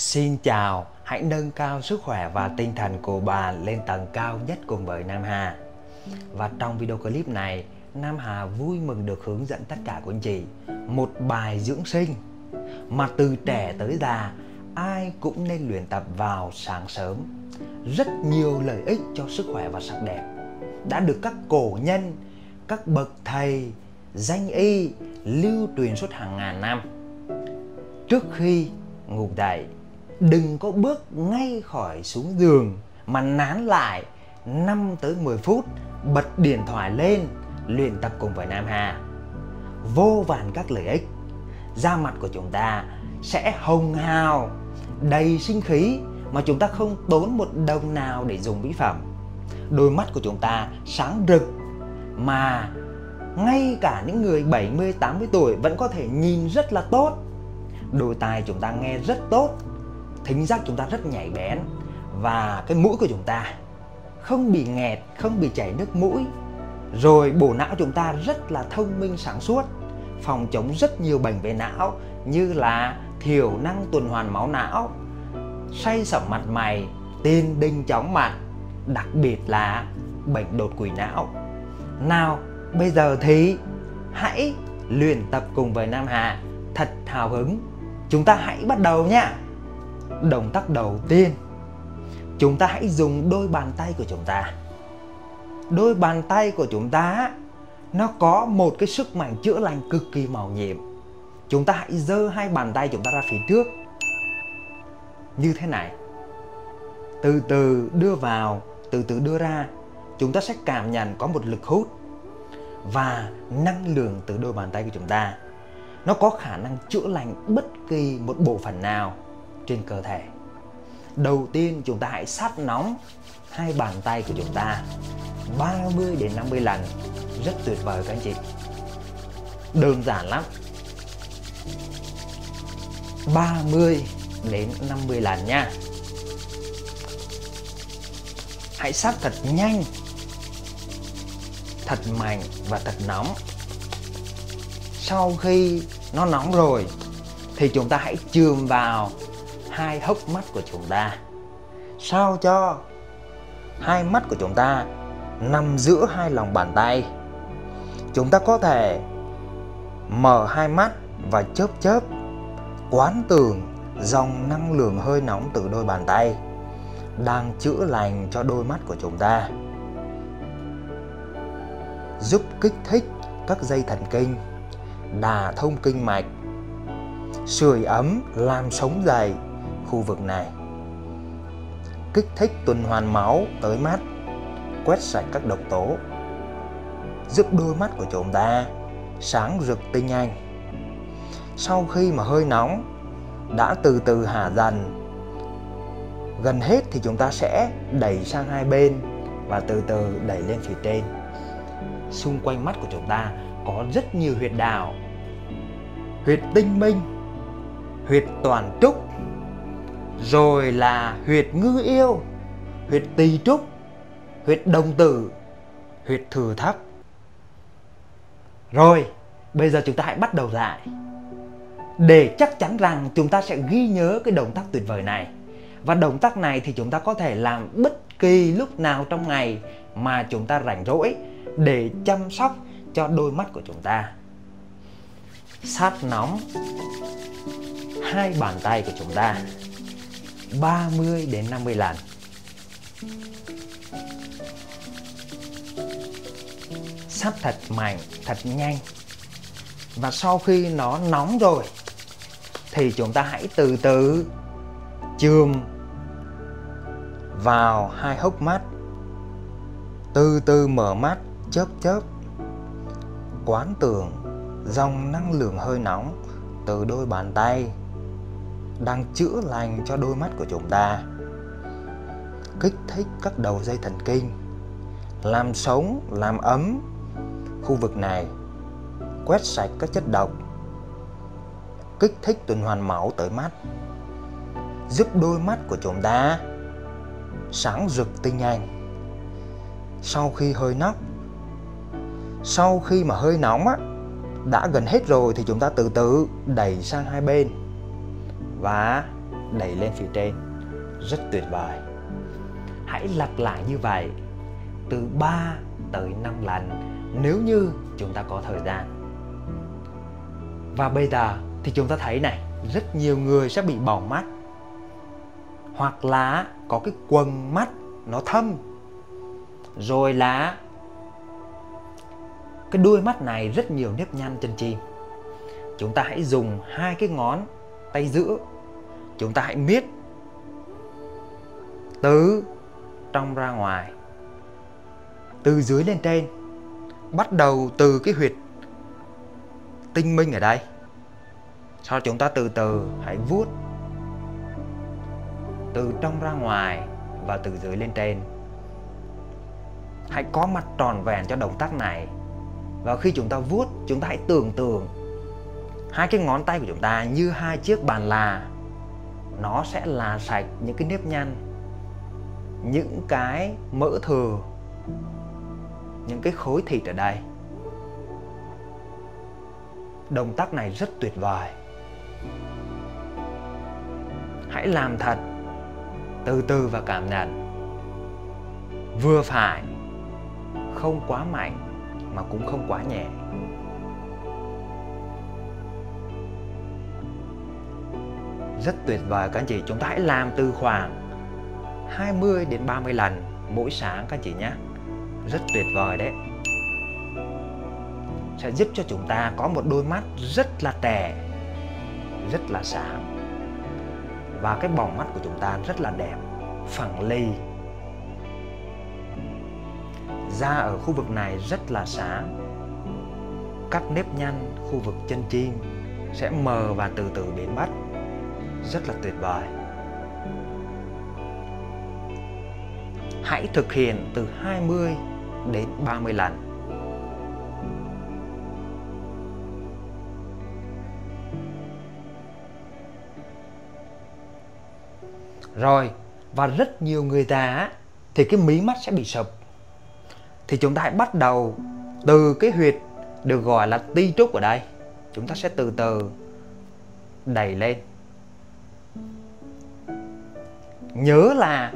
Xin chào, hãy nâng cao sức khỏe và tinh thần của bạn lên tầng cao nhất cùng với Nam Hà. Và trong video clip này, Nam Hà vui mừng được hướng dẫn tất cả quý anh chị một bài dưỡng sinh mà từ trẻ tới già ai cũng nên luyện tập vào sáng sớm. Rất nhiều lợi ích cho sức khỏe và sắc đẹp đã được các cổ nhân, các bậc thầy, danh y lưu truyền suốt hàng ngàn năm. Trước khi ngủ dậy, đừng có bước ngay khỏi xuống giường mà nán lại 5 tới 10 phút, bật điện thoại lên, luyện tập cùng với Nam Hà. Vô vàn các lợi ích, da mặt của chúng ta sẽ hồng hào, đầy sinh khí mà chúng ta không tốn một đồng nào để dùng mỹ phẩm. Đôi mắt của chúng ta sáng rực mà ngay cả những người 70-80 tuổi vẫn có thể nhìn rất là tốt. Đôi tai chúng ta nghe rất tốt, thính giác chúng ta rất nhạy bén, và cái mũi của chúng ta không bị nghẹt, không bị chảy nước mũi. Rồi bộ não chúng ta rất là thông minh sáng suốt, phòng chống rất nhiều bệnh về não như là thiểu năng tuần hoàn máu não, say sẩm mặt mày, tiền đình chóng mặt, đặc biệt là bệnh đột quỵ não. Nào, bây giờ thì hãy luyện tập cùng với Nam Hà thật hào hứng. Chúng ta hãy bắt đầu nha. Động tác đầu tiên, chúng ta hãy dùng đôi bàn tay của chúng ta. Đôi bàn tay của chúng ta nó có một cái sức mạnh chữa lành cực kỳ màu nhiệm. Chúng ta hãy giơ hai bàn tay chúng ta ra phía trước như thế này, từ từ đưa vào, từ từ đưa ra. Chúng ta sẽ cảm nhận có một lực hút và năng lượng từ đôi bàn tay của chúng ta. Nó có khả năng chữa lành bất kỳ một bộ phận nào trên cơ thể. Đầu tiên chúng ta hãy sát nóng hai bàn tay của chúng ta 30 đến 50 lần. Rất tuyệt vời các anh chị. Đơn giản lắm. 30 đến 50 lần nha. Hãy sát thật nhanh, thật mạnh và thật nóng. Sau khi nó nóng rồi thì chúng ta hãy chườm vào hai hốc mắt của chúng ta, sao cho hai mắt của chúng ta nằm giữa hai lòng bàn tay. Chúng ta có thể mở hai mắt và chớp chớp, quán tưởng dòng năng lượng hơi nóng từ đôi bàn tay đang chữa lành cho đôi mắt của chúng ta, giúp kích thích các dây thần kinh, đà thông kinh mạch, sưởi ấm làm sống dày khu vực này, kích thích tuần hoàn máu tới mắt, quét sạch các độc tố, giúp đôi mắt của chúng ta sáng rực tinh anh. Sau khi mà hơi nóng đã từ từ hạ dần, gần hết thì chúng ta sẽ đẩy sang hai bên và từ từ đẩy lên phía trên. Xung quanh mắt của chúng ta có rất nhiều huyệt đạo, huyệt tinh minh, huyệt toàn trúc, rồi là huyệt ngư yêu, huyệt tỳ trúc, huyệt đồng tử, huyệt thừa thấp. Rồi, bây giờ chúng ta hãy bắt đầu lại. Để chắc chắn rằng chúng ta sẽ ghi nhớ cái động tác tuyệt vời này. Và động tác này thì chúng ta có thể làm bất kỳ lúc nào trong ngày mà chúng ta rảnh rỗi để chăm sóc cho đôi mắt của chúng ta. Sát nóng hai bàn tay của chúng ta 30 đến 50 lần. Sát thật mạnh, thật nhanh. Và sau khi nó nóng rồi thì chúng ta hãy từ từ chườm vào hai hốc mắt, từ từ mở mắt, chớp chớp, quán tưởng dòng năng lượng hơi nóng từ đôi bàn tay đang chữa lành cho đôi mắt của chúng ta, kích thích các đầu dây thần kinh, làm sống, làm ấm khu vực này, quét sạch các chất độc, kích thích tuần hoàn máu tới mắt, giúp đôi mắt của chúng ta sáng rực tinh anh. Sau khi mà hơi nóng á, đã gần hết rồi thì chúng ta từ từ đẩy sang hai bên và đẩy lên phía trên. Rất tuyệt vời. Hãy lặp lại như vậy từ 3 tới 5 lần nếu như chúng ta có thời gian. Và bây giờ thì chúng ta thấy này, rất nhiều người sẽ bị bỏng mắt, hoặc là có cái quầng mắt nó thâm, rồi là cái đuôi mắt này rất nhiều nếp nhăn chân chim. Chúng ta hãy dùng hai cái ngón tay giữa, chúng ta hãy miết từ trong ra ngoài, từ dưới lên trên, bắt đầu từ cái huyệt tinh minh ở đây. Sau chúng ta từ từ hãy vuốt từ trong ra ngoài và từ dưới lên trên. Hãy có mặt tròn vẹn cho động tác này. Và khi chúng ta vuốt, chúng ta hãy tưởng tượng hai cái ngón tay của chúng ta như hai chiếc bàn là. Nó sẽ là sạch những cái nếp nhăn, những cái mỡ thừa, những cái khối thịt ở đây. Động tác này rất tuyệt vời. Hãy làm thật, từ từ và cảm nhận. Vừa phải, không quá mạnh mà cũng không quá nhẹ. Rất tuyệt vời các anh chị. Chúng ta hãy làm từ khoảng 20 đến 30 lần mỗi sáng các anh chị nhé. Rất tuyệt vời đấy. Sẽ giúp cho chúng ta có một đôi mắt rất là trẻ, rất là sáng. Và cái bòng mắt của chúng ta rất là đẹp, phẳng lì. Da ở khu vực này rất là sáng. Các nếp nhăn khu vực chân chim sẽ mờ và từ từ biến mất. Rất là tuyệt vời. Hãy thực hiện từ 20 đến 30 lần. Rồi, và rất nhiều người già thì cái mí mắt sẽ bị sụp. Thì chúng ta hãy bắt đầu từ cái huyệt được gọi là ti trúc ở đây. Chúng ta sẽ từ từ đẩy lên. Nhớ là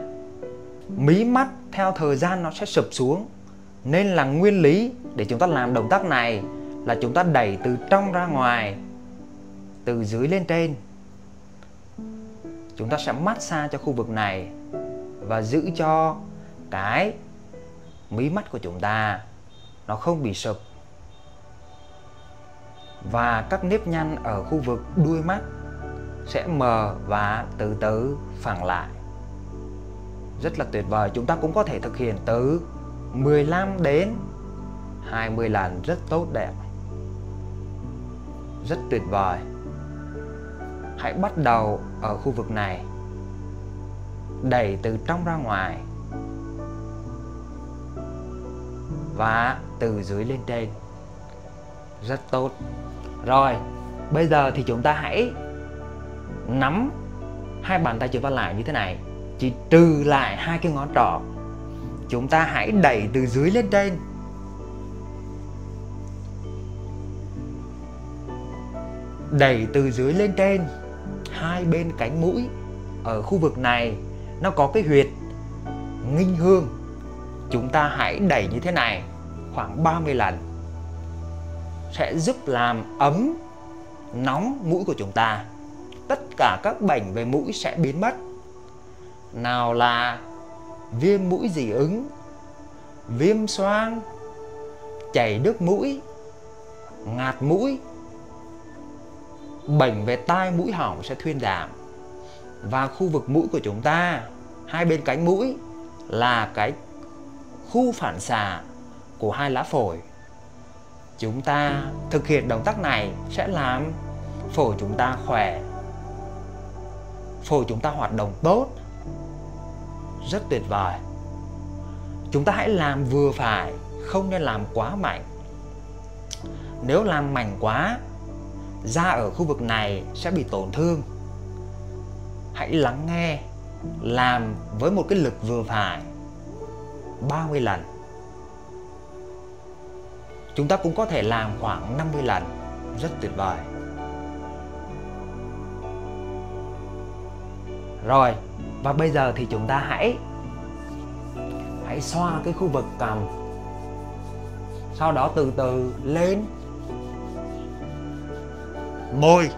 mí mắt theo thời gian nó sẽ sụp xuống. Nên là nguyên lý để chúng ta làm động tác này là chúng ta đẩy từ trong ra ngoài, từ dưới lên trên. Chúng ta sẽ massage cho khu vực này và giữ cho cái mí mắt của chúng ta nó không bị sụp. Và các nếp nhăn ở khu vực đuôi mắt sẽ mờ và từ từ phẳng lại. Rất là tuyệt vời. Chúng ta cũng có thể thực hiện từ 15 đến 20 lần. Rất tốt đẹp. Rất tuyệt vời. Hãy bắt đầu ở khu vực này, đẩy từ trong ra ngoài và từ dưới lên trên. Rất tốt. Rồi, bây giờ thì chúng ta hãy nắm hai bàn tay chúng ta lại như thế này, chỉ trừ lại hai cái ngón trỏ. Chúng ta hãy đẩy từ dưới lên trên. Đẩy từ dưới lên trên. Hai bên cánh mũi ở khu vực này nó có cái huyệt nghinh hương. Chúng ta hãy đẩy như thế này khoảng 30 lần. Sẽ giúp làm ấm, nóng mũi của chúng ta. Tất cả các bệnh về mũi sẽ biến mất. Nào là viêm mũi dị ứng, viêm xoang, chảy nước mũi, ngạt mũi, bệnh về tai mũi họng sẽ thuyên giảm. Và khu vực mũi của chúng ta, hai bên cánh mũi là cái khu phản xạ của hai lá phổi. Chúng ta thực hiện động tác này sẽ làm phổi chúng ta khỏe, phổi chúng ta hoạt động tốt. Rất tuyệt vời. Chúng ta hãy làm vừa phải, không nên làm quá mạnh. Nếu làm mạnh quá, da ở khu vực này sẽ bị tổn thương. Hãy lắng nghe, làm với một cái lực vừa phải 30 lần. Chúng ta cũng có thể làm khoảng 50 lần. Rất tuyệt vời. Rồi, và bây giờ thì chúng ta hãy xoa cái khu vực cằm, sau đó từ từ lên môi,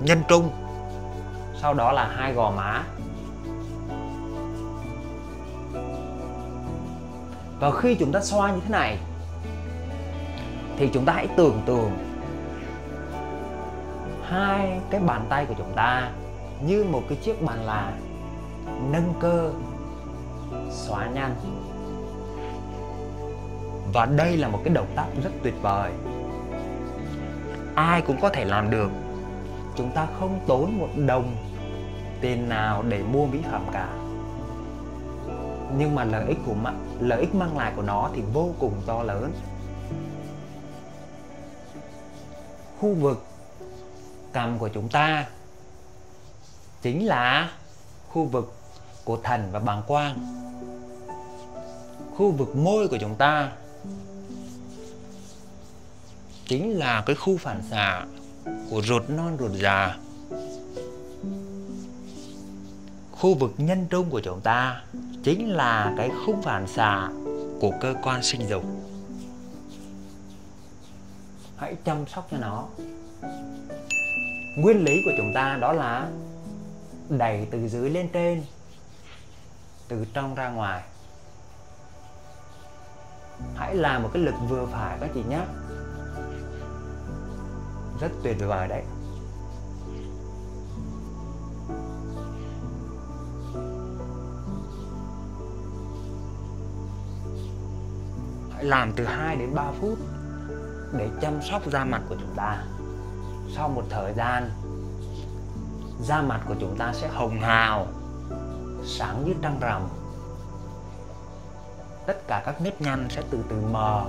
nhân trung, sau đó là hai gò má. Và khi chúng ta xoa như thế này thì chúng ta hãy tưởng tượng hai cái bàn tay của chúng ta như một cái chiếc bàn là nâng cơ, xóa nhăn. Và đây là một cái động tác rất tuyệt vời, ai cũng có thể làm được. Chúng ta không tốn một đồng tiền nào để mua mỹ phẩm cả, nhưng mà lợi ích mang lại của nó thì vô cùng to lớn. Khu vực cằm của chúng ta chính là khu vực của thần và bàng quang. Khu vực môi của chúng ta chính là cái khu phản xạ của ruột non ruột già. Khu vực nhân trung của chúng ta chính là cái khung phản xạ của cơ quan sinh dục. Hãy chăm sóc cho nó. Nguyên lý của chúng ta đó là đẩy từ dưới lên trên, từ trong ra ngoài. Hãy làm một cái lực vừa phải các chị nhé. Rất tuyệt vời đấy. Hãy làm từ 2 đến 3 phút để chăm sóc da mặt của chúng ta. Sau một thời gian, da mặt của chúng ta sẽ hồng hào, sáng như trăng rằm. Tất cả các nếp nhăn sẽ từ từ mờ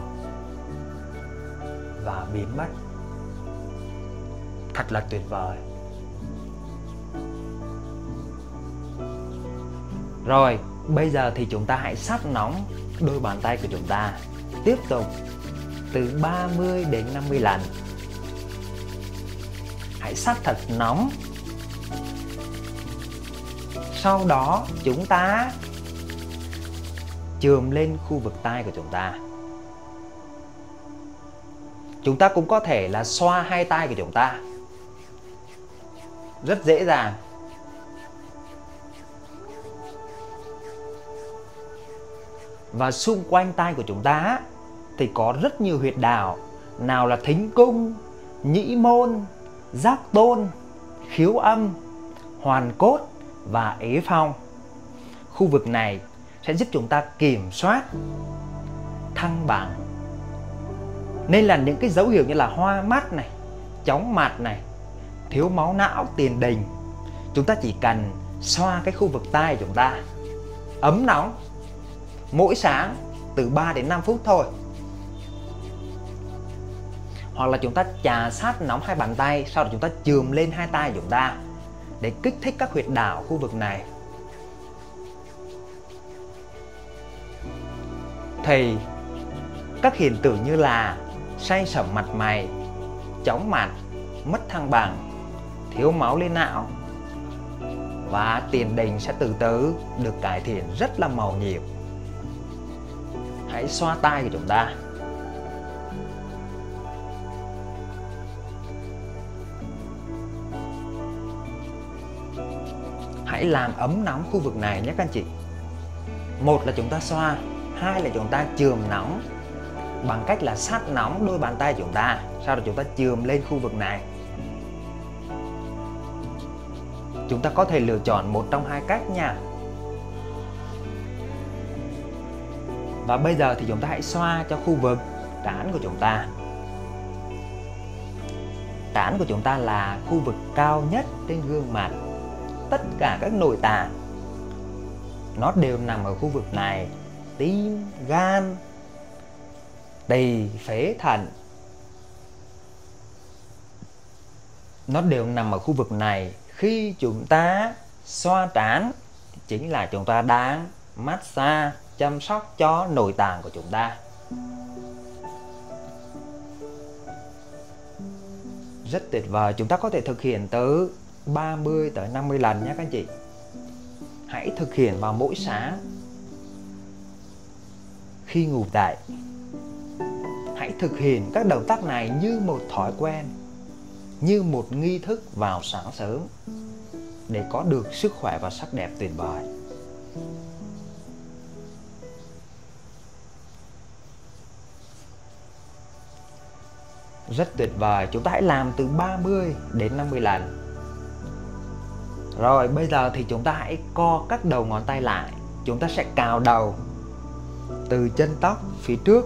và biến mất. Thật là tuyệt vời. Rồi, bây giờ thì chúng ta hãy sát nóng đôi bàn tay của chúng ta. Tiếp tục từ 30 đến 50 lần. Hãy sát thật nóng. Sau đó chúng ta chườm lên khu vực tai của chúng ta. Chúng ta cũng có thể là xoa hai tai của chúng ta, rất dễ dàng. Và xung quanh tai của chúng ta thì có rất nhiều huyệt đạo, nào là thính cung, nhĩ môn, giác tôn, khiếu âm, hoàn cốt và ế phong. Khu vực này sẽ giúp chúng ta kiểm soát thăng bằng. Nên là những cái dấu hiệu như là hoa mắt này, chóng mặt này, thiếu máu não tiền đình, chúng ta chỉ cần xoa cái khu vực tai của chúng ta ấm nóng mỗi sáng từ 3 đến 5 phút thôi. Hoặc là chúng ta chà sát nóng hai bàn tay, sau đó chúng ta chườm lên hai tay chúng ta để kích thích các huyệt đạo khu vực này. Thì các hiện tượng như là say sẩm mặt mày, chóng mặt, mất thăng bằng, thiếu máu lên não và tiền đình sẽ từ từ được cải thiện rất là màu nhiệm. Hãy xoa tai của chúng ta. Hãy làm ấm nóng khu vực này nhé các anh chị. Một là chúng ta xoa, hai là chúng ta chườm nóng bằng cách là sát nóng đôi bàn tay chúng ta, sau đó chúng ta chườm lên khu vực này. Chúng ta có thể lựa chọn một trong hai cách nha. Và bây giờ thì chúng ta hãy xoa cho khu vực trán của chúng ta. Trán của chúng ta là khu vực cao nhất trên gương mặt. Tất cả các nội tạng nó đều nằm ở khu vực này: tim, gan, tỳ, phế, thận. Nó đều nằm ở khu vực này. Khi chúng ta xoa trán chính là chúng ta đang massage, chăm sóc cho nội tạng của chúng ta. Rất tuyệt vời. Chúng ta có thể thực hiện từ 30 tới 50 lần nhé các anh chị. hãy thực hiện vào mỗi sáng khi ngủ dậy. Hãy thực hiện các động tác này như một thói quen, như một nghi thức vào sáng sớm để có được sức khỏe và sắc đẹp tuyệt vời. Rất tuyệt vời, chúng ta hãy làm từ 30 đến 50 lần. Rồi, bây giờ thì chúng ta hãy co các đầu ngón tay lại. Chúng ta sẽ cào đầu từ chân tóc phía trước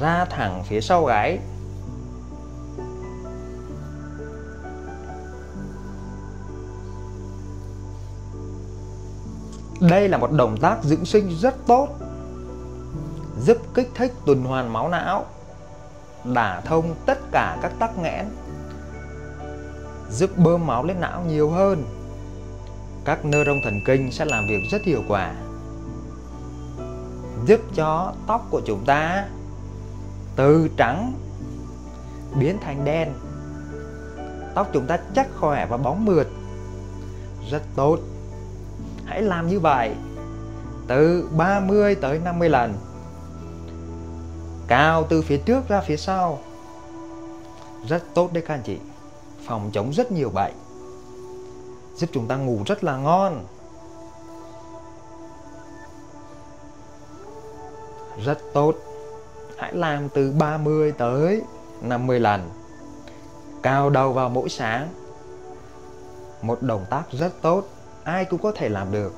ra thẳng phía sau gáy. Đây là một động tác dưỡng sinh rất tốt, giúp kích thích tuần hoàn máu não, đả thông tất cả các tắc nghẽn, giúp bơm máu lên não nhiều hơn. Các neuron thần kinh sẽ làm việc rất hiệu quả, giúp cho tóc của chúng ta từ trắng biến thành đen, tóc chúng ta chắc khỏe và bóng mượt. Rất tốt. Hãy làm như vậy từ 30 tới 50 lần. Cào từ phía trước ra phía sau. Rất tốt đấy các anh chị. Phòng chống rất nhiều bệnh, giúp chúng ta ngủ rất là ngon. Rất tốt. Hãy làm từ 30 tới 50 lần. Cào đầu vào mỗi sáng. Một động tác rất tốt, ai cũng có thể làm được.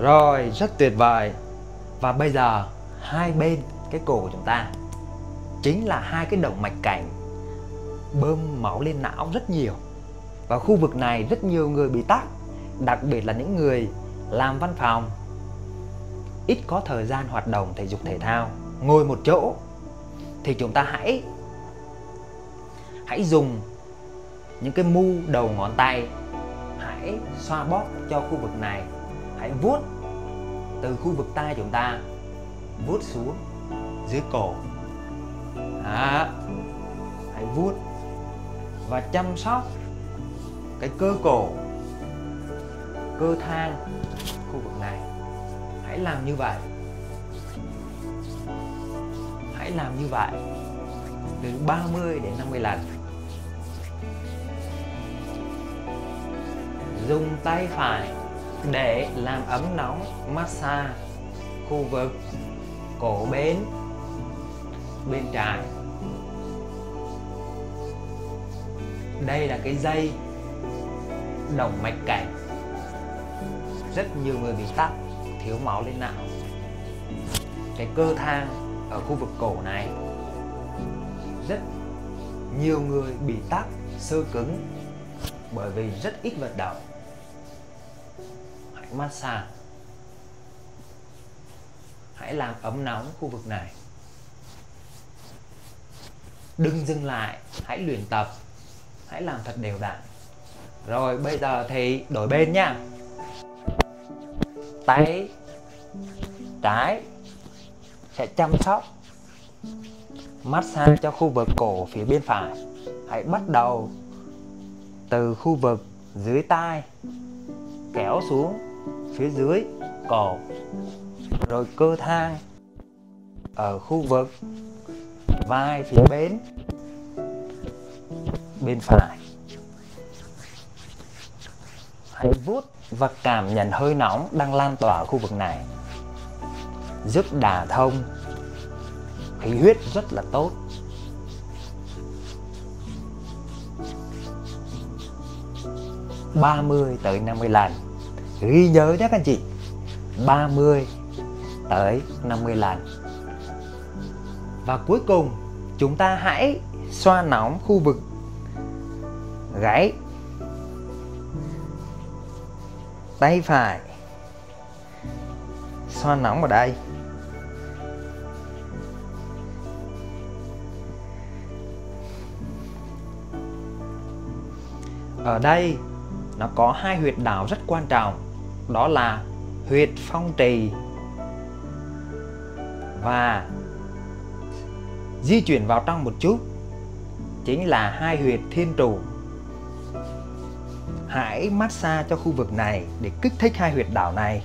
Rồi, rất tuyệt vời. Và bây giờ hai bên cái cổ của chúng ta chính là hai cái động mạch cảnh bơm máu lên não rất nhiều. Và khu vực này rất nhiều người bị tắc, đặc biệt là những người làm văn phòng, ít có thời gian hoạt động thể dục thể thao, ngồi một chỗ. Thì chúng ta hãy dùng những cái mu đầu ngón tay, hãy xoa bóp cho khu vực này. Hãy vuốt từ khu vực tai chúng ta, vuốt xuống dưới cổ. Hãy vuốt và chăm sóc cái cơ cổ, cơ thang, khu vực này. Hãy làm như vậy. Hãy làm như vậy từ 30 đến 50 lần. Dùng tay phải để làm ấm nóng, massage khu vực cổ bên, bên trái. Đây là cái dây động mạch cảnh. Rất nhiều người bị tắc, thiếu máu lên não. Cái cơ thang ở khu vực cổ này, rất nhiều người bị tắc, xơ cứng bởi vì rất ít vận động. Hãy massage, hãy làm ấm nóng khu vực này. Đừng dừng lại, hãy luyện tập, hãy làm thật đều đặn. Rồi bây giờ thì đổi bên nha. Tay trái sẽ chăm sóc massage cho khu vực cổ phía bên phải. Hãy bắt đầu từ khu vực dưới tai, kéo xuống phía dưới cổ, rồi cơ thang ở khu vực vai phía bên phải. Hãy vuốt và cảm nhận hơi nóng đang lan tỏa ở khu vực này, giúp đả thông khí huyết rất là tốt. Từ 30 tới 50 lần. Ghi nhớ nhé các anh chị, 30 tới 50 lần. Và cuối cùng, chúng ta hãy xoa nóng khu vực gáy. Tay phải xoa nóng vào đây. Ở đây nó có hai huyệt đạo rất quan trọng, đó là huyệt phong trì và di chuyển vào trong một chút, chính là hai huyệt thiên trụ. Hãy massage cho khu vực này để kích thích hai huyệt đảo này,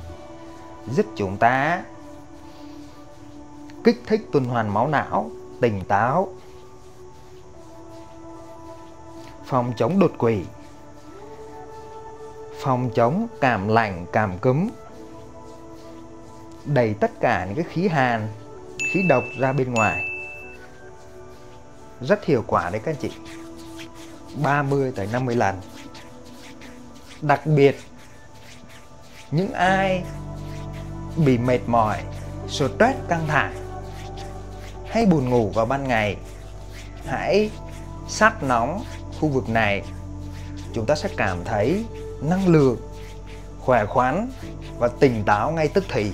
giúp chúng ta kích thích tuần hoàn máu não, tỉnh táo, phòng chống đột quỵ, phòng chống cảm lạnh, cảm cúm, đẩy tất cả những cái khí hàn, khí độc ra bên ngoài. Rất hiệu quả đấy các anh chị, 30 tới 50 lần. Đặc biệt những ai bị mệt mỏi, stress, căng thẳng hay buồn ngủ vào ban ngày, hãy sát nóng khu vực này, chúng ta sẽ cảm thấy năng lượng, khỏe khoắn và tỉnh táo ngay tức thì.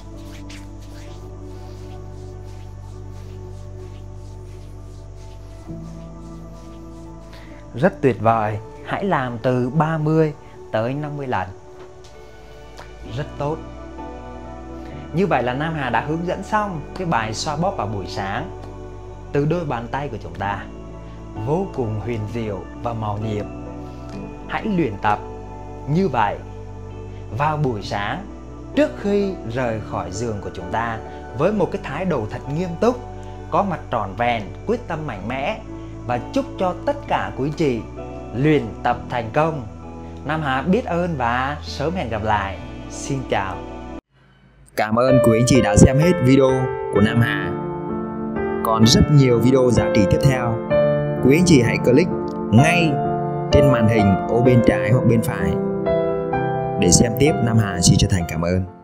Rất tuyệt vời, hãy làm từ 30 tới 50 lần. Rất tốt. Như vậy là Nam Hà đã hướng dẫn xong cái bài xoa bóp vào buổi sáng từ đôi bàn tay của chúng ta, vô cùng huyền diệu và màu nhiệm. Hãy luyện tập như vậy vào buổi sáng trước khi rời khỏi giường của chúng ta, với một cái thái độ thật nghiêm túc, có mặt tròn vẹn, quyết tâm mạnh mẽ. Và chúc cho tất cả quý chị luyện tập thành công. Nam Hà biết ơn và sớm hẹn gặp lại. Xin chào. Cảm ơn quý chị đã xem hết video của Nam Hà. Còn rất nhiều video giá trị tiếp theo. Quý chị hãy click ngay trên màn hình ô bên trái hoặc bên phải để xem tiếp. Nam Hà xin chân thành cảm ơn.